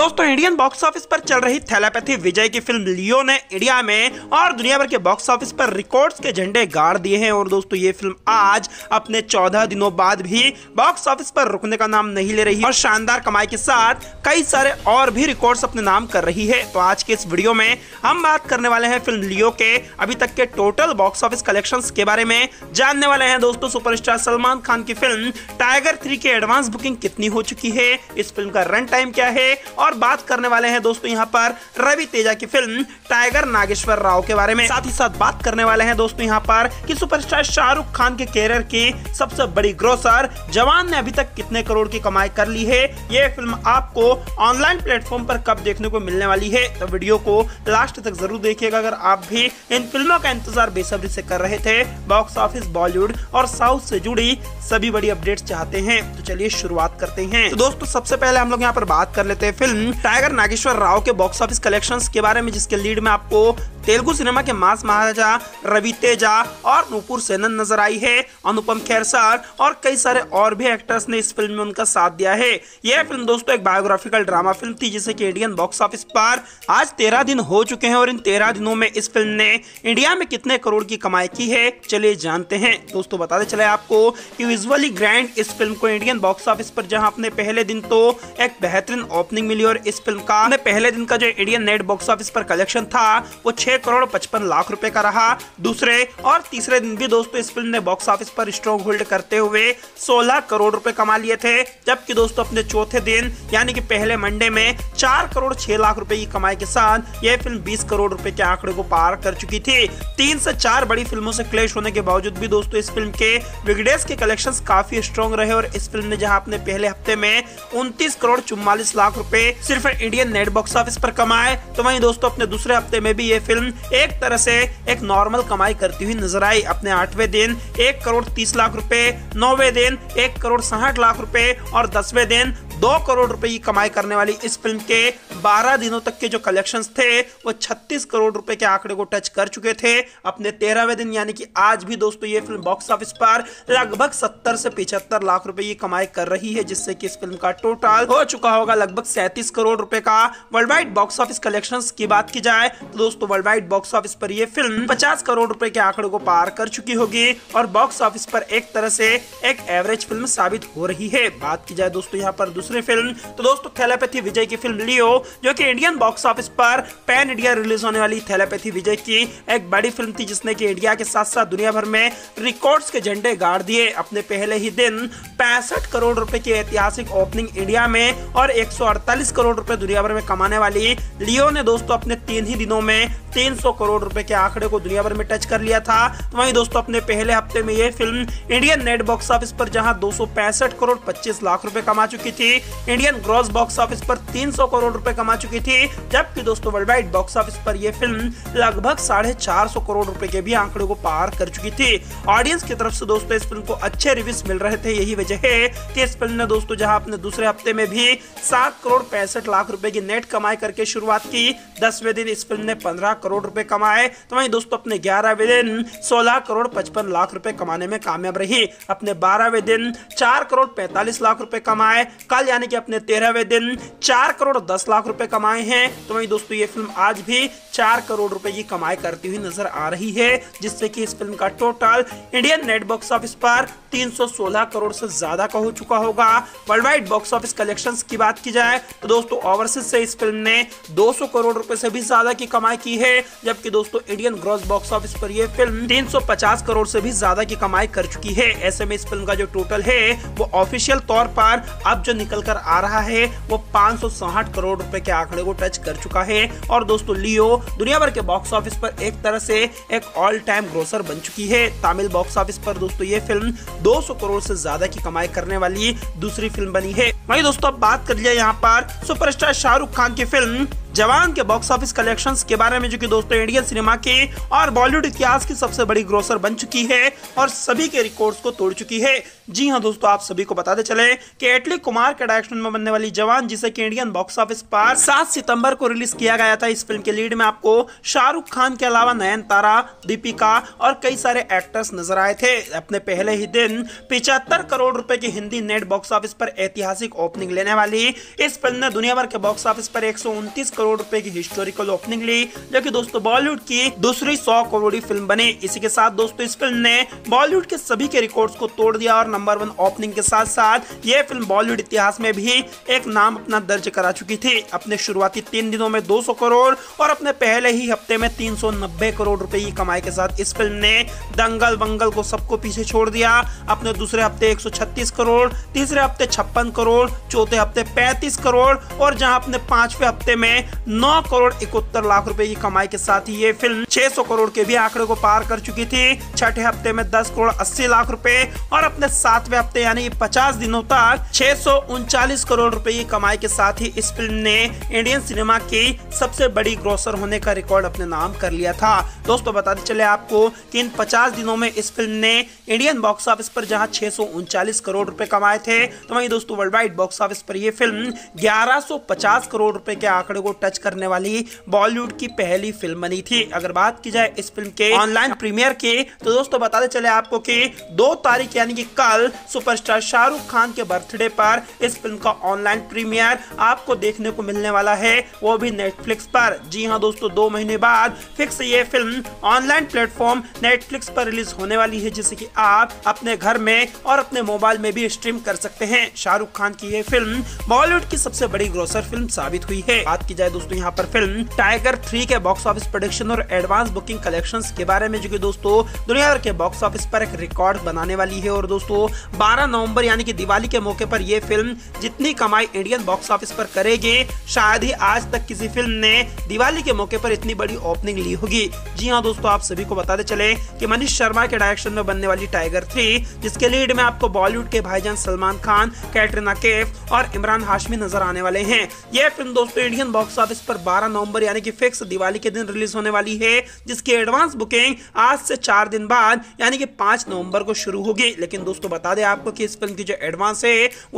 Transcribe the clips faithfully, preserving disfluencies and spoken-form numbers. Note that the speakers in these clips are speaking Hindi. दोस्तों इंडियन बॉक्स ऑफिस पर चल रही थैलापैथी विजय की फिल्म लियो ने इंडिया में और दुनिया भर के बॉक्स ऑफिस पर रिकॉर्ड्स के झंडे गाड़ दिए हैं। और दोस्तों ये फिल्म आज अपने चौदह दिनों बाद भी बॉक्स ऑफिस पर रुकने का नाम नहीं ले रही और शानदार कमाई के साथ कई सारे और भी रिकॉर्ड्स अपने नाम कर रही है। तो आज के इस वीडियो में हम बात करने वाले हैं फिल्म लियो के अभी तक के टोटल बॉक्स ऑफिस कलेक्शंस के बारे में, जानने वाले हैं दोस्तों सुपरस्टार सलमान खान की फिल्म टाइगर थ्री के एडवांस बुकिंग कितनी हो चुकी है, इस फिल्म का रन टाइम क्या है, और बात करने वाले हैं दोस्तों यहाँ पर रवि तेजा की फिल्म टाइगर नागेश्वर राव के बारे में। साथ ही साथ बात करने वाले हैं दोस्तों यहाँ पर कि सुपरस्टार शाहरुख खान के कैरियर की सबसे बड़ी ग्रोसर जवान ने अभी तक कितने करोड़ की कमाई कर ली है, ये फिल्म आपको ऑनलाइन प्लेटफॉर्म पर कब देखने को मिलने वाली है। तो वीडियो को लास्ट तक जरूर देखिएगा अगर आप भी इन फिल्मों का इंतजार बेसब्री से कर रहे थे। बॉक्स ऑफिस, बॉलीवुड और साउथ से जुड़ी सभी बड़ी अपडेट्स चाहते हैं तो चलिए शुरुआत करते हैं। तो दोस्तों सबसे पहले हम लोग यहाँ पर बात कर लेते हैं फिल्म टाइगर नागेश्वर राव के बॉक्स ऑफिस कलेक्शंस के बारे में, जिसके लीड में आपको तेलुगु सिनेमा के मास महाराजा रवि तेजा और नूपुर सेनन नजर आई है। अनुपम खेर सर और कई सारे और भी एक्टर्स ने इस फिल्म में उनका साथ दिया है। यह फिल्म दोस्तों एक बायोग्राफिकल ड्रामा फिल्म थी जिसे कि इंडियन बॉक्स ऑफिस पर आज तेरह दिन हो चुके हैं और इन तेरह दिनों में इस फिल्म ने इंडिया में कितने करोड़ की कमाई की है चलिए जानते हैं। दोस्तों बताते चले आपको कि विजुअली ग्रैंड इस फिल्म को इंडियन बॉक्स ऑफिस पर जहां अपने पहले दिन तो एक बेहतरीन ओपनिंग मिली और इस फिल्म का पहले दिन का जो इंडियन नेट बॉक्स ऑफिस पर कलेक्शन था वो छह करोड़ पचपन लाख रुपए का रहा। दूसरे और तीसरे दिन भी दोस्तों इस फिल्म ने बॉक्स ऑफिस पर स्ट्रॉन्ग होल्ड करते हुए सोलह करोड़ रुपए कमा लिए थे, जबकि दोस्तों अपने चौथे दिन यानी कि पहले मंडे में चार करोड़ छह लाख रुपए की कमाई के साथ यह फिल्म बीस करोड़ रुपए के आंकड़े को पार कर चुकी थी। तीन से चार बड़ी फिल्मों से क्लैश होने के बावजूद भी दोस्तों इस फिल्म के वीकडेज के कलेक्शन काफी स्ट्रॉन्ग रहे और इस फिल्म ने जहां अपने पहले हफ्ते में उनतीस करोड़ चौवालीस लाख रुपए सिर्फ इंडियन नेट बॉक्स ऑफिस पर कमाए, तो वहीं दोस्तों अपने दूसरे हफ्ते में भी ये फिल्म एक तरह से एक नॉर्मल कमाई करती हुई नजर आई। अपने आठवें दिन एक करोड़ तीस लाख रुपए, नौवें दिन एक करोड़ साठ लाख रुपए और दसवें दिन दो करोड़ रुपए की कमाई करने वाली इस फिल्म के बारह दिनों तक के जो कलेक्शंस थे वो छत्तीस करोड़ रुपए के आंकड़े को टच कर चुके थे। अपने तेरहवें दिन यानी कि आज भी दोस्तों ये फिल्म बॉक्स ऑफिस पर लगभग सत्तर से पिछहत्तर लाख रुपए की कमाई कर रही है, जिससे कि इस फिल्म का टोटल हो चुका होगा लगभग सैंतीस करोड़ रुपए का world wide box office collections की बात की जाए तो दोस्तों वर्ल्ड वाइड बॉक्स ऑफिस पर यह फिल्म पचास करोड़ रुपए के आंकड़े को पार कर चुकी होगी और बॉक्स ऑफिस पर एक तरह से एक एवरेज फिल्म साबित हो रही है। बात की जाए दोस्तों यहाँ पर फिल्म तो दोस्तों थैलापैथी विजय की फिल्म लियो जो कि इंडियन बॉक्स ऑफिस पर पैन इंडिया रिलीज होने वाली थैलापैथी विजय की एक बड़ी फिल्म थी जिसने कि इंडिया के साथ साथ दुनिया भर में रिकॉर्ड्स के झंडे गाड़ दिए। अपने पहले ही दिन पैंसठ करोड़ रुपए की ऐतिहासिक ओपनिंग इंडिया में और एक सौ अड़तालीस करोड़ रुपए दुनिया भर में कमाने वाली लियो ने दोस्तों अपने तीन ही दिनों में तीन सौ करोड़ रुपए के आंकड़े को दुनिया भर में टच कर लिया था। तो वहीं दोस्तों अपने पहले हफ्ते में यह film Indian net box office पर जहां दो सौ पैंसठ करोड़ पच्चीस लाख रुपए कमा चुकी थी, इंडियन ग्रॉस बॉक्स ऑफिस पर तीन सौ करोड़ रुपए कमा चुकी थी, जबकि दोस्तों वर्ल्ड वाइड बॉक्स ऑफिस पर यह फिल्म लगभग साढ़े चार सौ करोड़ रुपए के भी आंकड़े को पार कर चुकी थी। ऑडियंस की तरफ से दोस्तों इस फिल्म को अच्छे रिव्यूज मिल रहे थे, यही वजह है कि इस फिल्म ने दोस्तों जहां अपने दूसरे हफ्ते में भी सात करोड़ पैंसठ लाख रुपए की नेट कमाई करके शुरुआत की, दसवें दिन इस फिल्म ने पंद्रह करोड़ रुपए कमाए, तो वहीं दोस्तों अपने ग्यारहवें दिन सोलह करोड़ पचपन लाख रुपए कमाने में कामयाब रही। अपने बारहवें दिन चार करोड़ पैंतालीस लाख रुपए कमाए, कल यानी कि अपने तेरहवें दिन चार करोड़ दस लाख रुपए कमाए हैं, तो वहीं दोस्तों ये फिल्म आज भी चार करोड़ रुपए की कमाई करती हुई नजर आ रही है, जिससे कि इस फिल्म का total Indian net box office पर तीन सौ सोलह करोड़ से ज्यादा का हो चुका होगा। World wide box office collections की बात की जाए तो दोस्तों ओवरसीज से इस फिल्म ने दो सौ करोड़ रुपए से भी ज्यादा की कमाई की है, जबकि दोस्तों इंडियन ग्रॉस बॉक्स ऑफिस पर यह फिल्म तीन सौ पचास करोड़ से भी ज्यादा की कमाई कर चुकी है। ऐसे में इस फिल्म का जो टोटल है वो ऑफिशियल तौर पर अब जो निकल कर आ रहा है वो पांच सौ साठ करोड़ रुपए के आंकड़े को टच कर चुका है और दोस्तों लियो दुनिया भर के बॉक्स ऑफिस पर एक तरह से एक ऑल टाइम ग्रोसर बन चुकी है। तमिल बॉक्स ऑफिस पर दोस्तों ये फिल्म दो सौ करोड़ से ज्यादा की कमाई करने वाली दूसरी फिल्म बनी है। वहीं दोस्तों अब बात कर लिया यहाँ पर सुपरस्टार शाहरुख खान की फिल्म जवान के बॉक्स ऑफिस कलेक्शंस के बारे में, जो कि दोस्तों इंडियन सिनेमा के और बॉलीवुड इतिहास की सबसे बड़ी ग्रोसर बन चुकी है और सभी के रिकॉर्ड्स को तोड़ चुकी है। जी हाँ दोस्तों, आप सभी को बताते चले कि एटली कुमार के डायरेक्शन में बनने वाली जवान, जिसे कि इंडियन बॉक्स ऑफिस पर सात सितंबर को रिलीज किया गया था, इस फिल्म के लीड में आपको शाहरुख खान के अलावा नयनतारा, दीपिका और कई सारे एक्टर्स नजर आए थे। अपने पहले ही दिन पिछहत्तर करोड़ रुपए की हिंदी नेट बॉक्स ऑफिस पर ऐतिहासिक ओपनिंग लेने वाली इस फिल्म ने दुनिया भर के बॉक्स ऑफिस पर एक सौ उनतीस करोड़ रुपए की हिस्टोरिकल ओपनिंग ली, जो कि दोस्तों बॉलीवुड की दूसरी सौ करोड़ी फिल्म बनी। इसी के साथ दोस्तों इस फिल्म ने बॉलीवुड के सभी के रिकॉर्ड्स को तोड़ दिया और नंबर वन ओपनिंग के साथ साथ यह फिल्म बॉलीवुड इतिहास में भी एक नाम अपना दर्ज करा चुकी थी। अपने शुरुआती तीन दिनों में दो सौ करोड़ और अपने पहले ही हफ्ते में तीन सौ नब्बे करोड़ रुपए की कमाई के साथ इस फिल्म ने दंगल बंगल को सबको पीछे छोड़ दिया। अपने दूसरे हफ्ते एक सौ छत्तीस करोड़, तीसरे हफ्ते छप्पन करोड़, चौथे हफ्ते पैंतीस करोड़ और जहां अपने पांचवे हफ्ते में नौ करोड़ इकहत्तर लाख रुपए की कमाई के साथ ही ये फिल्म छह सौ करोड़ के भी आंकड़े को पार कर चुकी थी। छठे हफ्ते में दस करोड़ अस्सी लाख रुपए और अपने सातवें हफ्ते यानी पचास दिनों तक छह सौ उनचालीस करोड़ रुपए की कमाई के साथ ही इस फिल्म ने इंडियन सिनेमा की सबसे बड़ी ग्रोसर होने का रिकॉर्ड अपने नाम कर लिया था। दोस्तों बताते चले आपको कि इन पचास दिनों में इस फिल्म ने इंडियन बॉक्स ऑफिस पर जहां छह सौ उनचालीस करोड़ रुपए कमाए थे, तो वहीं दोस्तों वर्ल्ड वाइड बॉक्स ऑफिस पर यह फिल्म ग्यारह सौ पचास करोड़ रुपए के आंकड़े को टच करने वाली बॉलीवुड की पहली फिल्म बनी थी। अगर बात की जाए इस फिल्म के ऑनलाइन प्रीमियर की, तो दोस्तों बताते चले आपको कि दो तारीख यानी कि कल सुपरस्टार शाहरुख खान के बर्थडे पर इस फिल्म का ऑनलाइन प्रीमियर आपको देखने को मिलने वाला है, वो भी नेटफ्लिक्स पर। जी हाँ दोस्तों, दो महीने बाद फिक्स ये फिल्म ऑनलाइन प्लेटफॉर्म नेटफ्लिक्स पर रिलीज होने वाली है, जिसे कि आप अपने घर में और अपने मोबाइल में भी स्ट्रीम कर सकते हैं। शाहरुख खान की यह फिल्म बॉलीवुड की सबसे बड़ी ग्रोसर फिल्म साबित हुई है। बात की जाए दोस्तों यहाँ पर फिल्म टाइगर थ्री के बॉक्स ऑफिस प्रोडक्शन और एडवांस बुकिंग कलेक्शंस के बारे में, जो कि दोस्तों दुनिया भर के बॉक्स ऑफिस पर एक रिकॉर्ड बनाने वाली है। और दोस्तों बारह नवंबर यानी कि दिवाली के मौके पर यह फिल्म जितनी कमाई इंडियन बॉक्स ऑफिस पर करेगी, शायद ही आज तक किसी फिल्म ने दिवाली के मौके पर इतनी बड़ी ओपनिंग ली होगी। जी हाँ दोस्तों, आप सभी को बताते चले कि मनीष शर्मा के डायरेक्शन में बनने वाली टाइगर थ्री, जिसके लीड में आपको बॉलीवुड के भाईजान सलमान खान, कैटरीना कैफ और इमरान हाशमी नजर आने वाले हैं। यह फिल्म दोस्तों इंडियन बॉक्स ऑफिस पर बारह नवंबर यानी कि फिक्स दिवाली के दिन रिलीज होने वाली है, जिसकी एडवांस बुकिंग आज से चार दिन बाद यानी कि पांच नवंबर को शुरू होगी। लेकिन दोस्तों बता दें आपको कि इस फिल्म की जो एडवांस है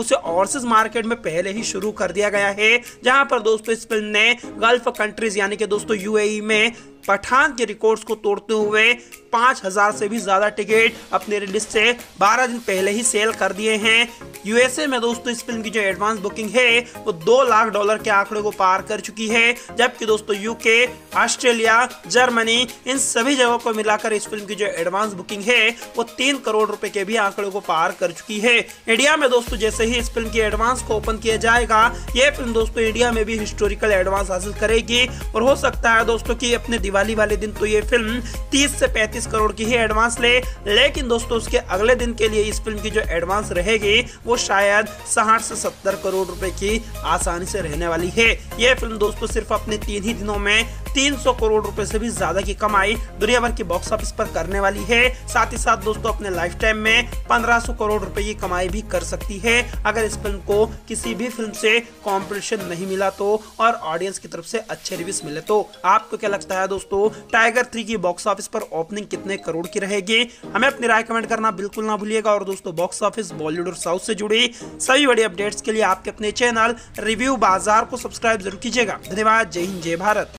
उसे ओवरसीज मार्केट में पहले ही शुरू कर दिया गया है, जहां पर दोस्तों इस फिल्म ने गल्फ कंट्रीज यानी कि दोस्तों यूएई में पठान के रिकॉर्ड्स को तोड़ते हुए पांच हज़ार से भी ज्यादा टिकट अपने रिलीज से बारह दिन पहले ही सेल कर दिए हैं। यूएसए में दोस्तों इस फिल्म की जो एडवांस बुकिंग है वो दो लाख डॉलर के आंकड़े को पार कर चुकी है, जबकि दोस्तों यूके, ऑस्ट्रेलिया, जर्मनी इन सभी जगहों को मिलाकर इस फिल्म की जो एडवांस बुकिंग है वो तीन करोड़ रुपए के भी आंकड़े को पार कर चुकी है। इंडिया में दोस्तों जैसे ही इस फिल्म की एडवांस को ओपन किया जाएगा, यह फिल्म दोस्तों इंडिया में भी हिस्टोरिकल एडवांस हासिल करेगी और हो सकता है दोस्तों की अपने दिवाली वाले दिन तो ये फिल्म तीस से पैंतीस करोड़ की ही एडवांस ले, लेकिन दोस्तों उसके अगले दिन के लिए इस फिल्म की जो एडवांस रहेगी वो शायद साठ से सत्तर करोड़ रुपए की आसानी से रहने वाली है। ये फिल्म दोस्तों सिर्फ अपने तीन ही दिनों में तीन सौ करोड़ रुपए से भी ज्यादा की कमाई दुनिया भर के बॉक्स ऑफिस पर करने वाली है। साथ ही साथ दोस्तों अपने लाइफ टाइम में पंद्रह सौ करोड़ रुपए की कमाई भी कर सकती है, अगर इस फिल्म को किसी भी फिल्म से कंपटीशन नहीं मिला तो और ऑडियंस की तरफ से अच्छे रिव्यूज मिले तो। आपको क्या लगता है दोस्तों टाइगर थ्री की बॉक्स ऑफिस पर ओपनिंग कितने करोड़ की रहेगी? हमें अपनी राय कमेंट करना बिल्कुल ना भूलिएगा। और दोस्तों बॉक्स ऑफिस, बॉलीवुड और साउथ से जुड़ी सभी बड़ी अपडेट्स के लिए आपके अपने चैनल रिव्यू बाजार को सब्सक्राइब जरूर कीजिएगा। धन्यवाद। जय हिंद, जय भारत।